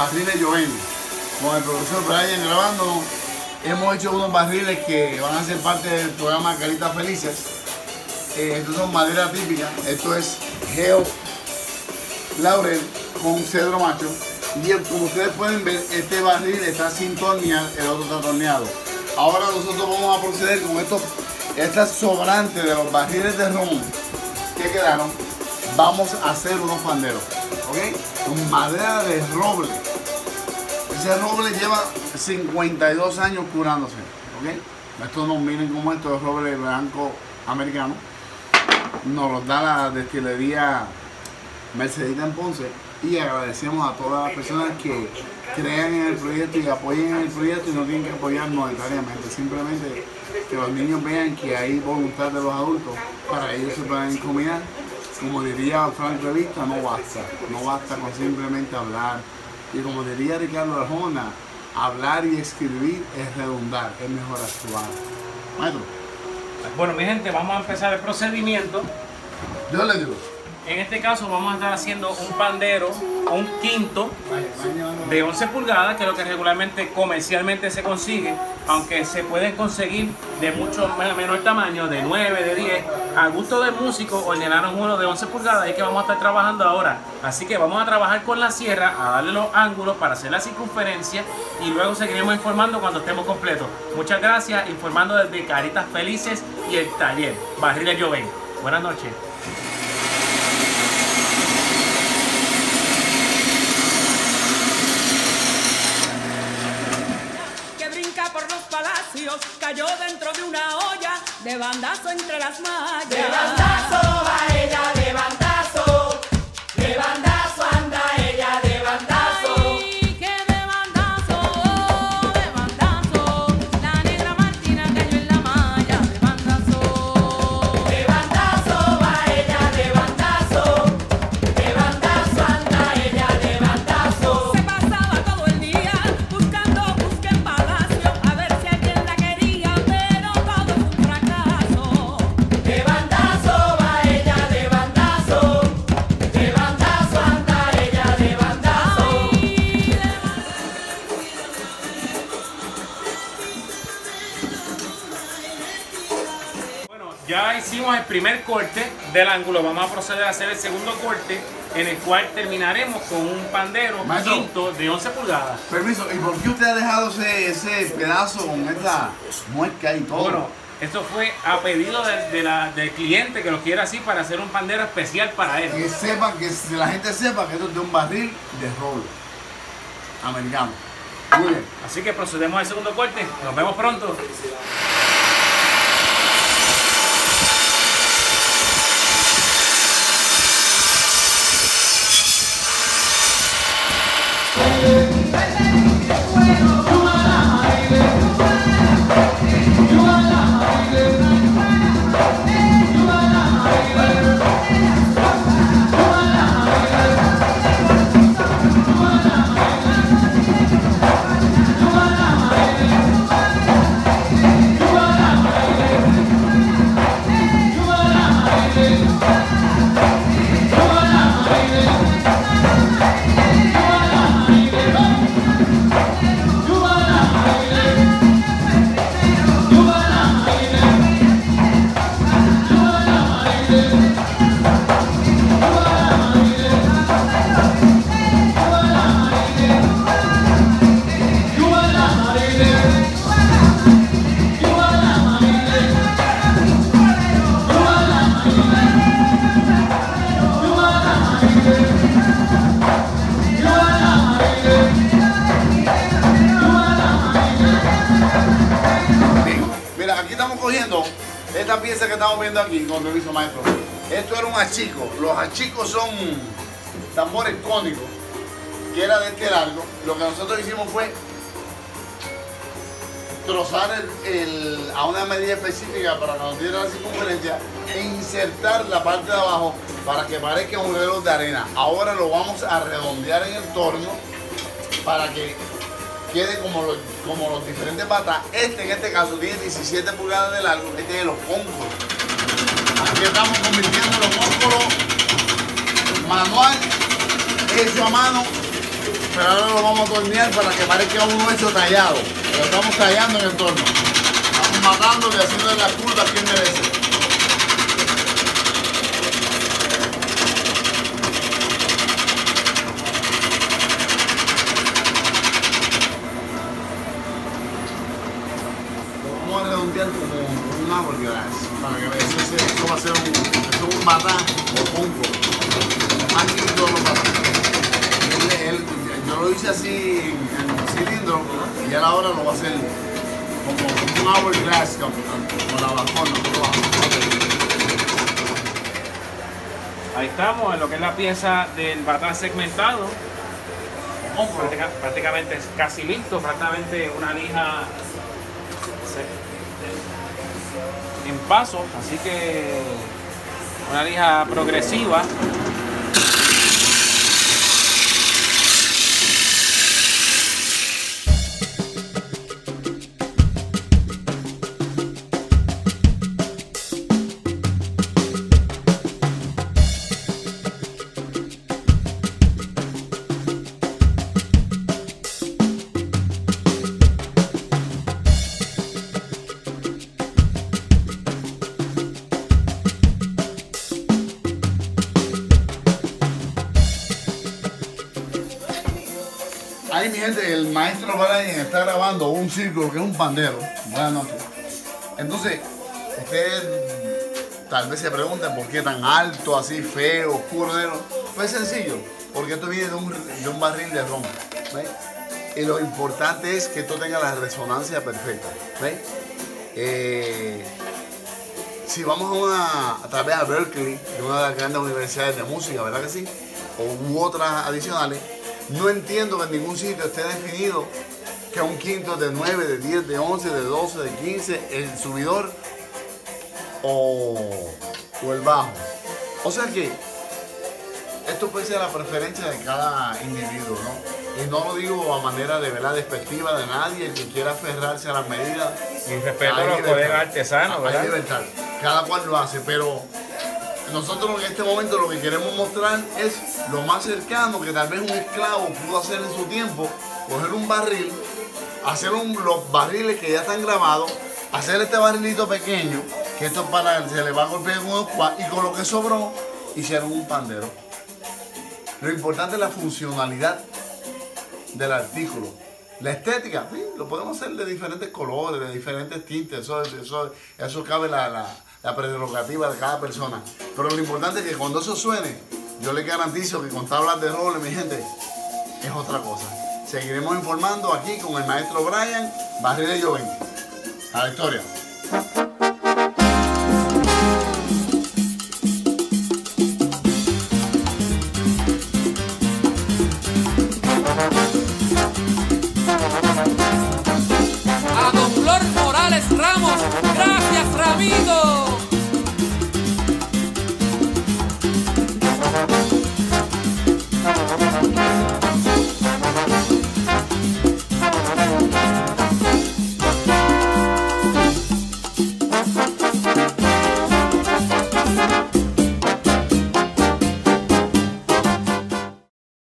Barriles Jobén. Con el profesor Brian grabando, hemos hecho unos barriles que van a ser parte del programa Caritas Felices. Estos son madera típica, esto es Geo Laurel con cedro macho. Y como ustedes pueden ver, este barril está sin tornear, el otro está torneado. Ahora nosotros vamos a proceder con estas sobrantes de los barriles de ron que quedaron. Vamos a hacer unos panderos, ¿ok? Con madera de roble. Ese roble lleva 52 años curándose, ¿ok? Estos no, miren como esto es roble blanco americano. Nos los da la destilería Mercedita en Ponce, y agradecemos a todas las personas que crean en el proyecto y apoyen el proyecto, y no tienen que apoyar monetariamente, simplemente que los niños vean que hay voluntad de los adultos para ellos se puedan encaminar. Como diría Frank Revista, no basta con simplemente hablar, y como diría Ricardo Arjona, hablar y escribir es redundar, es mejor actuar. Maestro. Bueno, mi gente, vamos a empezar el procedimiento. Yo le digo. En este caso vamos a estar haciendo un pandero, un quinto de 11 pulgadas, que es lo que regularmente comercialmente se consigue, aunque se pueden conseguir de mucho menor tamaño, de 9, de 10. A gusto del músico ordenaron uno de 11 pulgadas y que vamos a estar trabajando ahora. Así que vamos a trabajar con la sierra, a darle los ángulos para hacer la circunferencia, y luego seguiremos informando cuando estemos completos. Muchas gracias, informando desde Caritas Felices y el taller Barriles Jobén. Buenas noches. Cayó dentro de una olla, de bandazo entre las mallas. De bandazo va ella, de bandazo, de bandazo anda ella, de bandazo. Ay, que de bandazo, la negra Martina cayó en la malla, de bandazo va ella, de bandazo anda ella, de bandazo. Se pasaba todo el día buscando en palacio, a ver si alguien hicimos el primer corte del ángulo. Vamos a proceder a hacer el segundo corte, en el cual terminaremos con un pandero Maestro, quinto de 11 pulgadas. Permiso, ¿y por qué usted ha dejado ese pedazo con esta muesca y todo? Bueno, esto fue a pedido del cliente, que lo quiera así para hacer un pandero especial para él. Que la gente sepa que esto es de un barril de roble americano. Muy bien. Así que procedemos al segundo corte. Nos vemos pronto. Esta pieza que estamos viendo aquí, con permiso maestro, esto era un achico. Los achicos son tambores cónicos, que era de este largo. Lo que nosotros hicimos fue trozar a una medida específica para que nos diera la circunferencia, e insertar la parte de abajo para que parezca un reloj de arena. Ahora lo vamos a redondear en el torno para que quede como los diferentes batá. Este en este caso tiene 17 pulgadas de largo, este es los óncolos. Aquí estamos convirtiendo los óncolos manual, hecho a mano, pero ahora lo vamos a tornear para que parezca un hueso tallado. Lo estamos tallando en el torno. Estamos matándole, haciéndole las curvas que merece. Para que veas esto va a ser un batá o punco. Más que todos los batá. Yo lo hice así en cilindro y a la hora lo va a hacer como un hourglass con la bajona. Ahí estamos en lo que es la pieza del batá segmentado. Prácticamente es casi listo, prácticamente una lija en paso, así que una lija progresiva. Ahí, mi gente, el maestro Brian está grabando un círculo que es un pandero. Buenas noches. Entonces, ustedes tal vez se preguntan por qué tan alto, así, feo, oscuro. Pues es sencillo, porque esto viene de un barril de ron. ¿Ves? Y lo importante es que esto tenga la resonancia perfecta. ¿Ves? Si vamos a Berkeley, que es una de las grandes universidades de música, ¿verdad que sí? O otras adicionales. No entiendo que en ningún sitio esté definido que un quinto es de 9, de 10, de 11, de 12, de 15, el subidor o el bajo. O sea que esto puede ser la preferencia de cada individuo, ¿no? Y no lo digo a manera de verdad despectiva de nadie, el que quiera aferrarse a las medidas. Sin respeto a los colegas artesanos, ¿verdad? Hay libertad, cada cual lo hace, pero... Nosotros en este momento lo que queremos mostrar es lo más cercano que tal vez un esclavo pudo hacer en su tiempo, coger un barril, hacer los barriles que ya están grabados, hacer este barrilito pequeño, que esto es para se le va a golpear con un squat, y con lo que sobró hicieron un pandero. Lo importante es la funcionalidad del artículo. La estética, sí, lo podemos hacer de diferentes colores, de diferentes tintes, eso cabe la prerrogativa de cada persona. Pero lo importante es que cuando eso suene, yo les garantizo que con tablas de roble, mi gente, es otra cosa. Seguiremos informando aquí con el maestro Brian Barriles Jobén. A la historia.